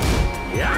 one. Fight.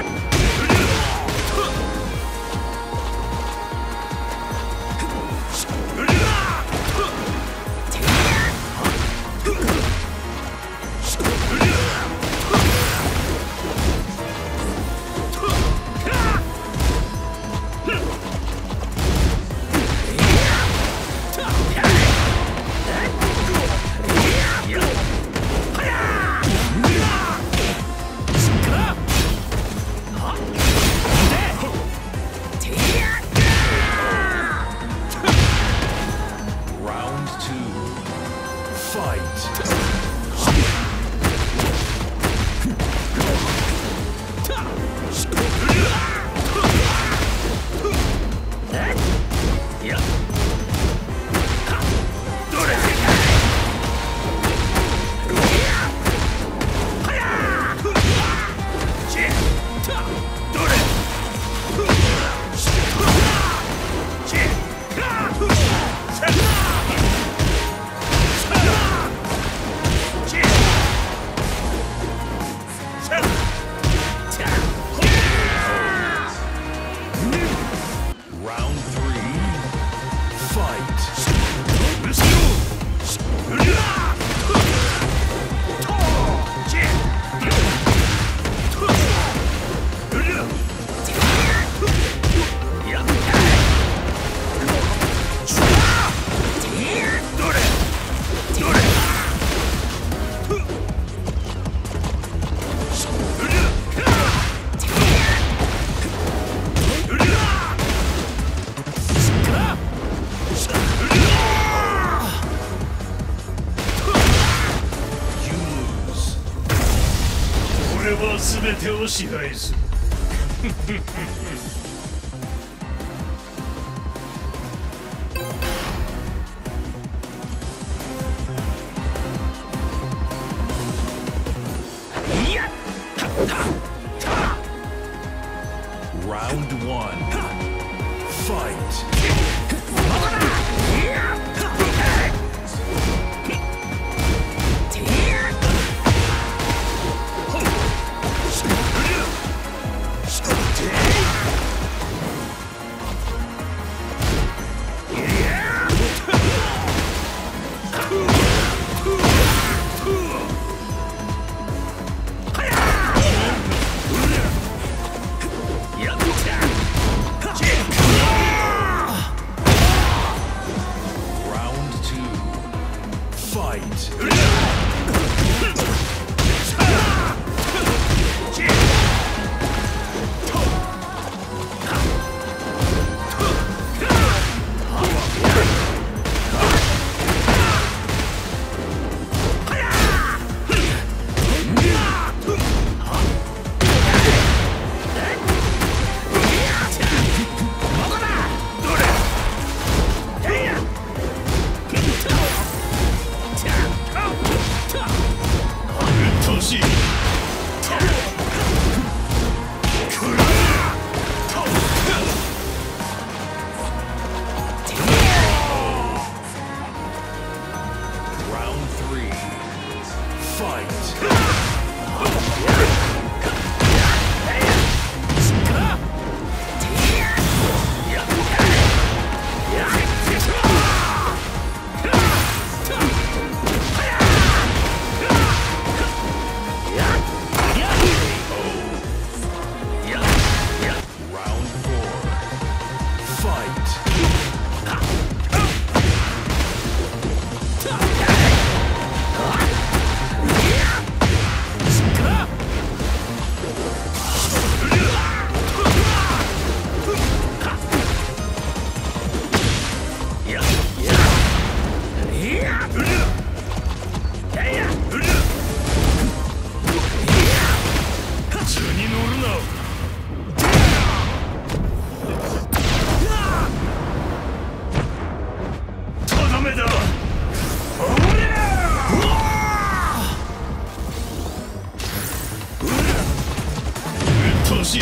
しい。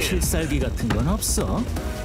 필살기 같은 건 없어?